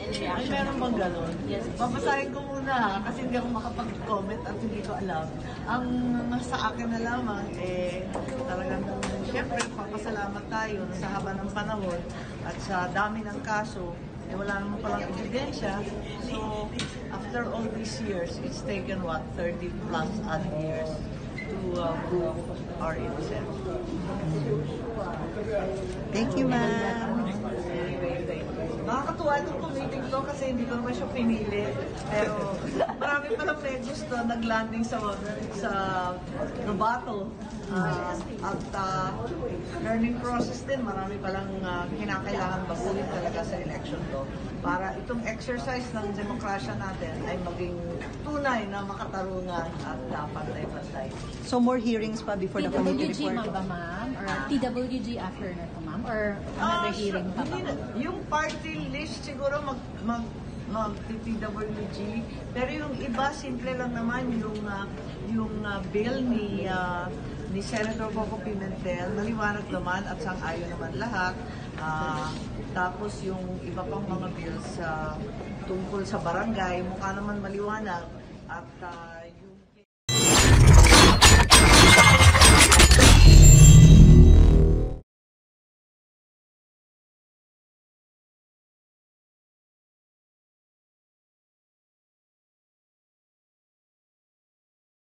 and reaction. Meron bang gano'n? Yes. Babasahin ko muna ha, kasi hindi ako makapag-comment at hindi ko alam. Ang sa akin na lamang, talagang siyempre, papasalamat tayo sa haba ng panahon at sa dami ng kaso, wala naman palang ebidensya. So, after all these years, it's taken what, 30 plus odd years to prove our innocence. Thank you, ma'am. Nakakatuwa itong committing to kasi hindi ko naman siya pinili. Pero marami palang medals na nag-landing sa Robato. At learning process din, marami palang kinakailangan baguhin talaga sa election to. Para itong exercise ng demokrasya natin ay maging tunay na makatarungan at pantay-pantay. So more hearings pa before the committee report? TWG ba ma'am? Or TWG after na ito ma'am? Or another hearing pa ba? Yung party list siguro mag-TWG. Pero yung iba, simple lang naman yung bill ni Senator Bobo Pimentel, maliwanag naman at sang-ayon naman lahat. Tapos yung iba pang mga bills tungkol sa barangay, mukha naman maliwanag at